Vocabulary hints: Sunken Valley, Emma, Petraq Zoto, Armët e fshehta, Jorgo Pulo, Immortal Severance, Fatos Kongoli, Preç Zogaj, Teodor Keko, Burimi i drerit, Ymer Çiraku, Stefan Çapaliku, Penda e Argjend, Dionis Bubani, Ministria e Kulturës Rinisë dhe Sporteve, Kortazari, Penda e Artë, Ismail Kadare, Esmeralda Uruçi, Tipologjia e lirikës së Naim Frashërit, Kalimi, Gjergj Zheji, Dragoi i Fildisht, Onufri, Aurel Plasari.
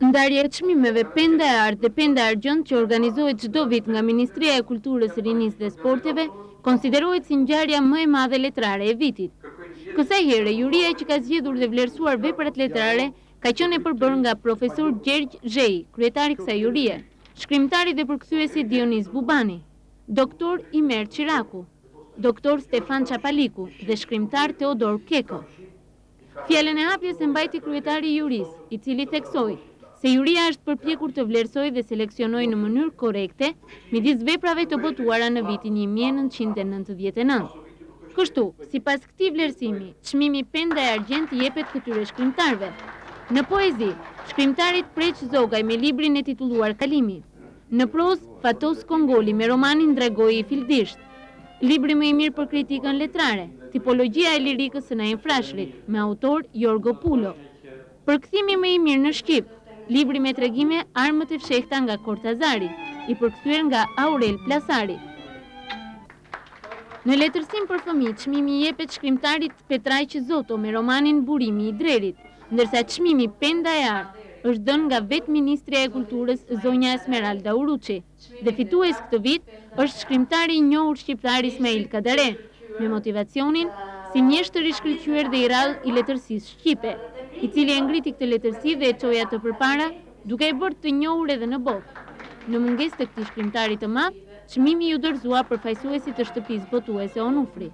Ndarja e çmimeve Penda e Artë dhe Penda e Argjend që organizohet çdo vit nga Ministria e Kulturës, Rinisë dhe Sporteve, konsiderohet si ngjarja më e madhe letrare e vitit. Kësaj here, juria që ka zgjedhur dhe vlerësuar veprat letrare ka qenë e përbërë nga profesor Gjergj Zheji, kryetari i kësaj jurie, shkrimtari dhe përkthyesi Dionis Bubani, doktor Ymer Çiraku, doktor Stefan Çapaliku dhe shkrimtar Teodor Keko. Fjalën e hapjes e mbajti kryetari i jurisë, i cili theksoi se juria është përpjekur të vlerësojë dhe seleksionojë në mënyrë korrekte midis veprave të botuara në vitin 1999. Kështu, sipas këtij vlerësimi, çmimi Penda e Argjend jepet këtyre shkrimtarëve. Në poezi, shkrimtarit Preç Zogaj me librin e titulluar Kalimi. Në prozë, Fatos Kongoli me romanin Dragoi i Fildisht. Libri më i mirë për kritikën letrare, Tipologjia e lirikës së Naim Frashërit, me autor Jorgo Pulo. Përkthimi më i mirë në shqip, libri me tregime Armët e fshehta nga Kortazari, i përkthyer nga Aurel Plasari. Në letërsim për fëmijë, çmimi i jepet shkrimtarit Petraq Zoto me romanin Burimi i Drerit, ndërsa çmimi Penda e Artë është dhënë nga vetë Ministria e Kulturës, zonja Esmeralda Uruçi, dhe fitues këtë vit është shkrimtari i njohur shqiptar Ismail Kadare, me motivacionin si mjeshtër i shkëlqyer dhe i rrallë i letërsisë shqipe, i cili e ngriti këtë letërsi dhe e çoi atë përpara, duke e bërë të njohur edhe në botë. Në mungesë të këtij shkrimtari të madh, çmimi ju dorëzua përfaqësuesit të shtëpisë botuese Onufri.